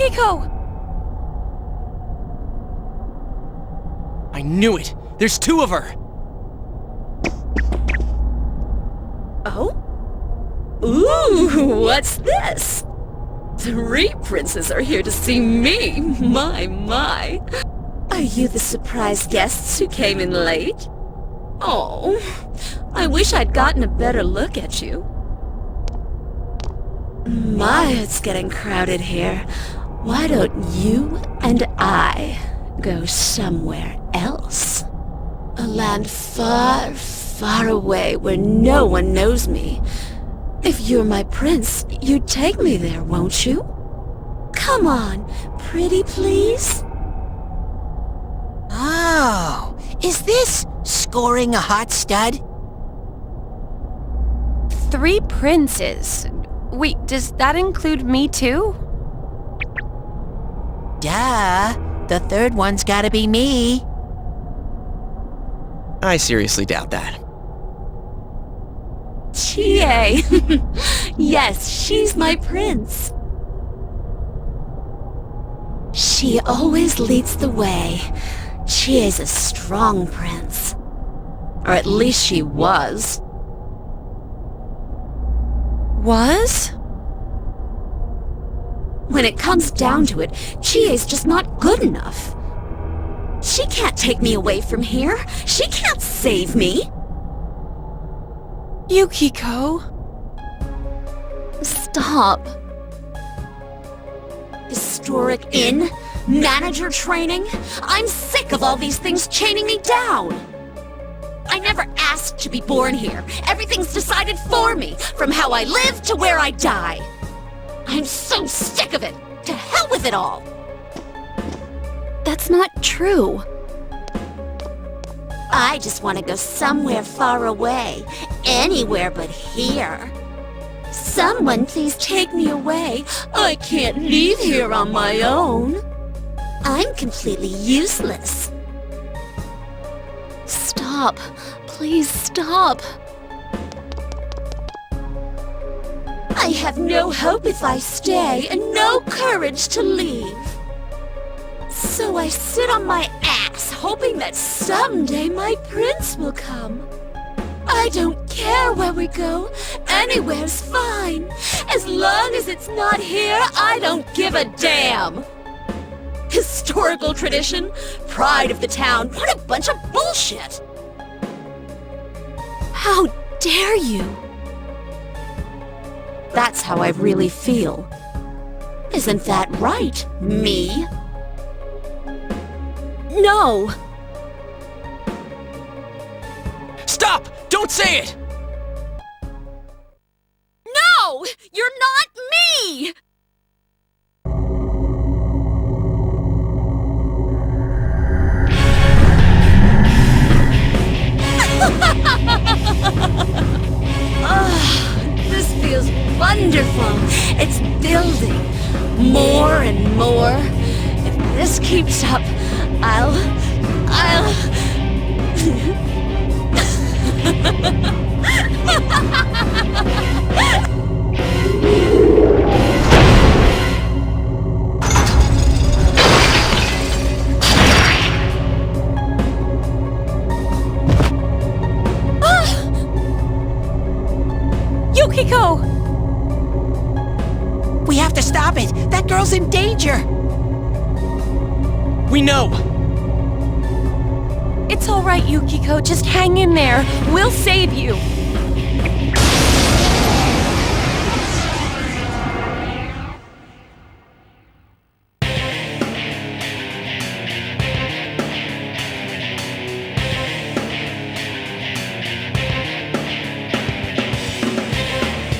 Yukiko! I knew it! There's two of her! Oh? Ooh, what's this? Three princes are here to see me! My, my! Are you the surprise guests who came in late? Oh, I wish I'd gotten a better look at you. My, it's getting crowded here. Why don't you and I go somewhere else? A land far, far away where no one knows me. If you're my prince, you'd take me there, won't you? Come on, pretty please? Oh, is this scoring a hot stud? Three princes. Wait, does that include me too? Duh! The third one's gotta be me! I seriously doubt that. Chie! Yes, she's my prince! She always leads the way. Chie's a strong prince. Or at least she was. Was? When it comes down to it, Chie's just not good enough. She can't take me away from here. She can't save me. Yukiko... Stop. Historic inn? Manager training? I'm sick of all these things chaining me down! I never asked to be born here. Everything's decided for me, from how I live to where I die. I'm so sick of it. To hell with it all. That's not true. I just want to go somewhere far away. Anywhere but here. Someone please take me away. I can't leave here on my own. I'm completely useless. Stop. Please stop. I have no hope if I stay, and no courage to leave. So I sit on my ass, hoping that someday my prince will come. I don't care where we go. Anywhere's fine. As long as it's not here, I don't give a damn. Historical tradition, pride of the town, what a bunch of bullshit! How dare you? That's how I really feel. Isn't that right, me? No! Stop! Don't say it! No! You're not me! This feels wonderful. It's building. More and more. If this keeps up, I'll... Yukiko! We have to stop it! That girl's in danger! We know! It's all right, Yukiko. Just hang in there. We'll save you.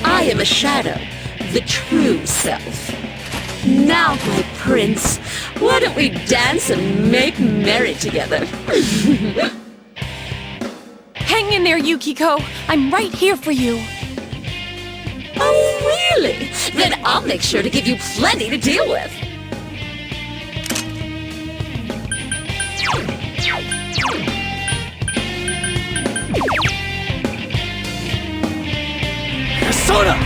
I am a shadow, the true self. Now, my prince, why don't we dance and make merry together? Hang in there, Yukiko. I'm right here for you. Oh, really? Then I'll make sure to give you plenty to deal with. Persona!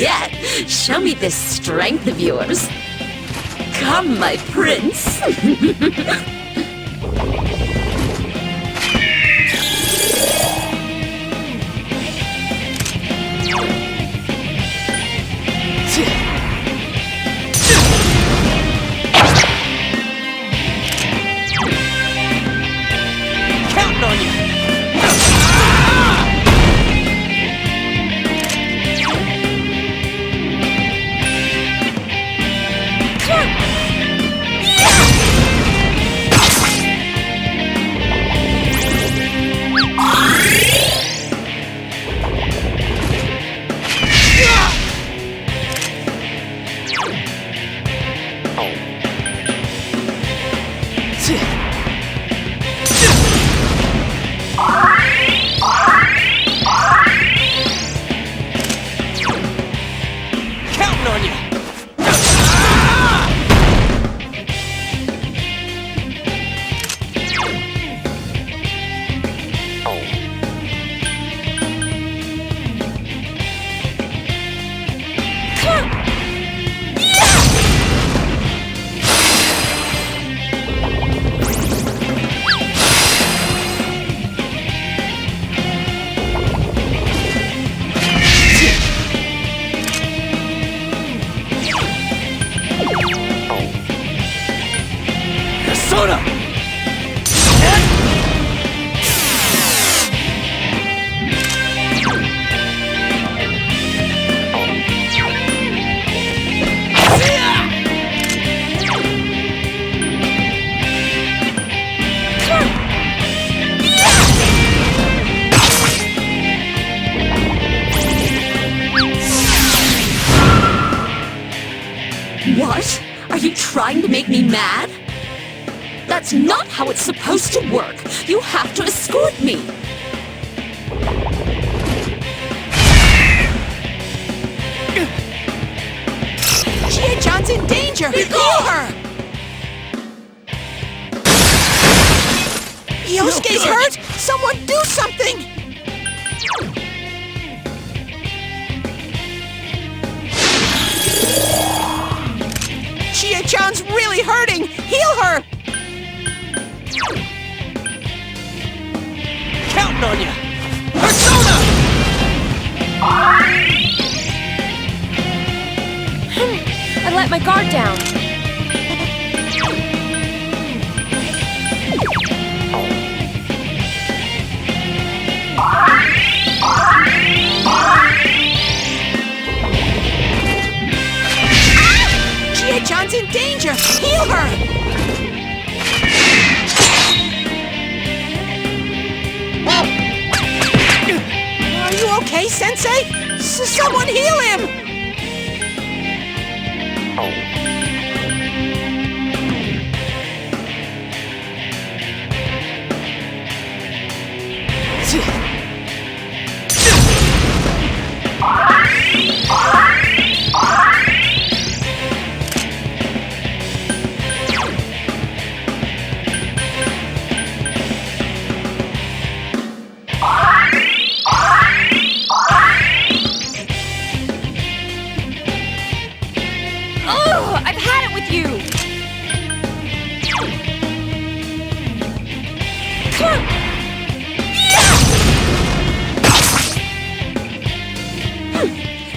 yet. Show me this strength of yours. Come, my prince. What? Are you trying to make me mad? That's not how it's supposed to work. You have to escort me. Chie-chan's in danger! Call her! Yosuke's hurt! Someone do something! Chie-chan's really hurting! Heal her! Counting on you! Persona! I let my guard down. Chie-chan's in danger! Heal her! Okay, Sensei? Someone heal him!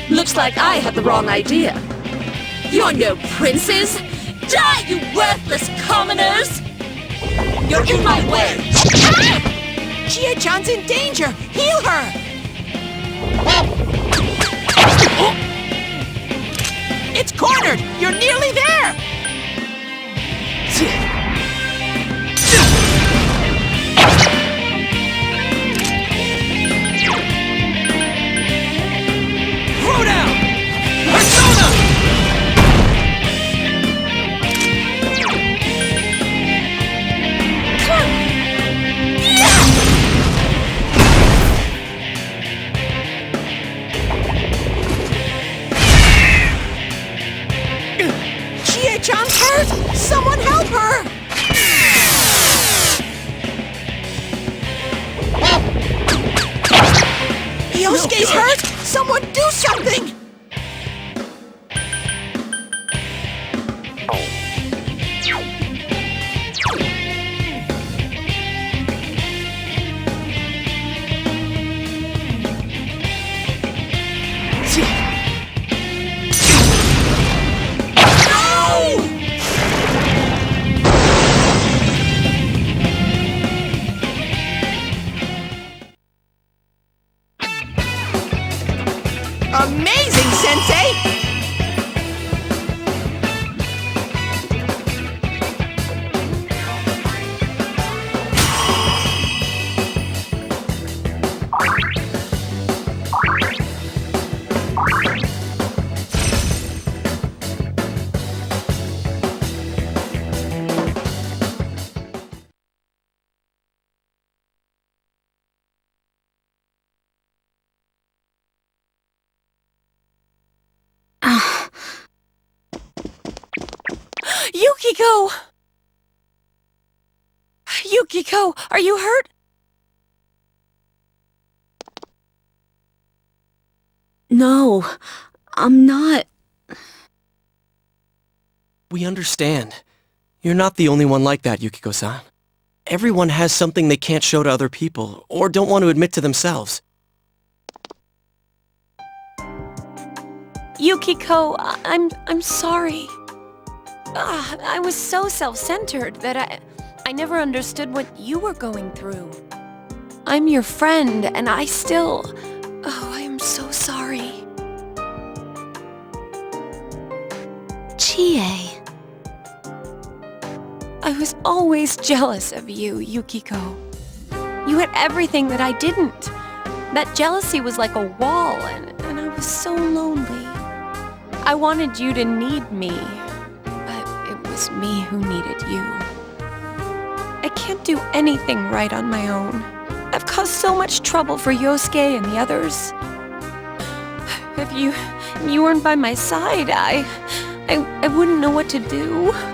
Looks like I had the wrong idea. You're no princes! Die, you worthless commoners! You're in my way! Chie-chan's in danger! Heal her! It's cornered! You're nearly there! Someone help her! Yosuke's hurt! Someone do something! Yukiko! Yukiko, are you hurt? No, I'm not. We understand. You're not the only one like that, Yukiko-san. Everyone has something they can't show to other people, or don't want to admit to themselves. Yukiko, I'm sorry. I was so self-centered that I never understood what you were going through. I'm your friend, and I still... Oh, I am so sorry. Chie... I was always jealous of you, Yukiko. You had everything that I didn't. That jealousy was like a wall, and I was so lonely. I wanted you to need me. It was me who needed you. I can't do anything right on my own. I've caused so much trouble for Yosuke and the others. If you weren't by my side, I wouldn't know what to do.